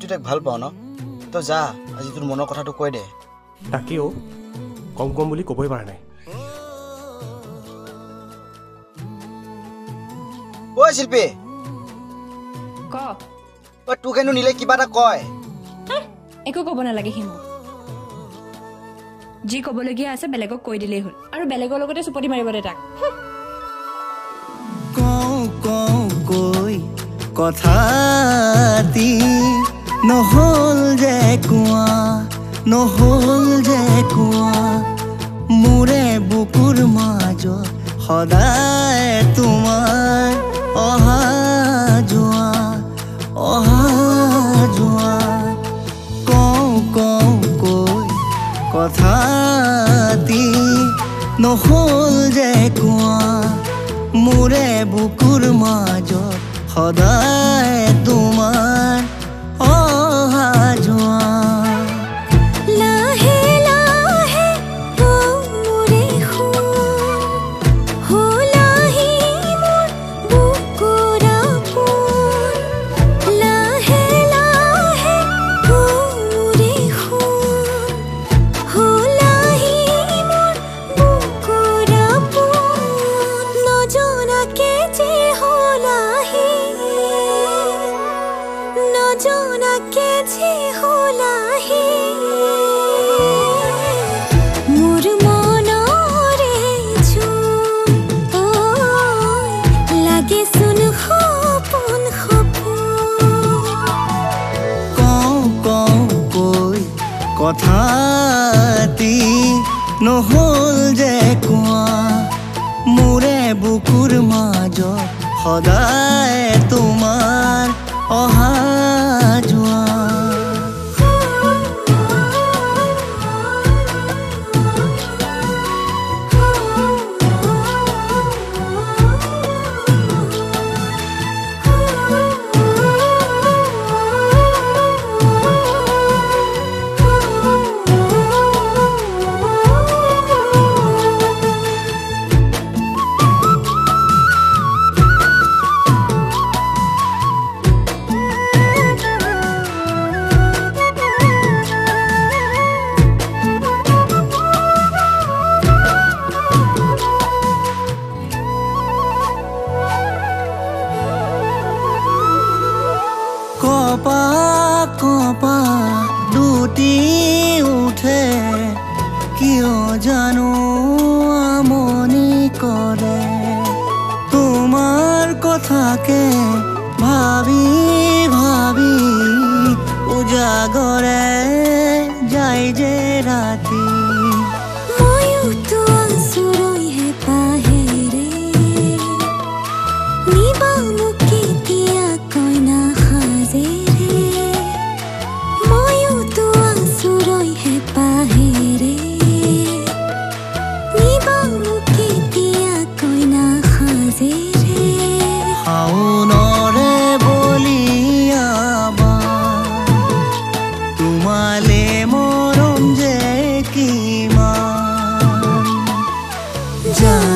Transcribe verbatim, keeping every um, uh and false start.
तु तक भल पाओ न तो जा आज तुर मन कथा कह दे ताकियो कम कम बोली कबई पारा ना ओ शिल्पी क ओ तु केनु नीले किबा ता कय एको कब ना लागे हिमो जी कब लगिया आसे बेलेगो कोइ दिले होल आरो बेलेगो लगते सुपटी मारिबले ताक कौ कौ कोइ कथाती নহল जे कुआ নহल जे कुआ मोरे बुकुर माजो हदाय तुमार ओहा जुआ ओहा जुआ कौ कौ कोइ कथाती নহল जे कुआ मोरे बुकुर माजो हदाय तुमार ओहा जुआ कथाती নহল जे कुआ मोरे बुकुर माजो हदाय तुमार ओहा जुआ कपा कपा दूटी उठे क्यों जानो आमोनी करे तुम्हार कथा के भावी भावी उजागरे जाए जे राती जा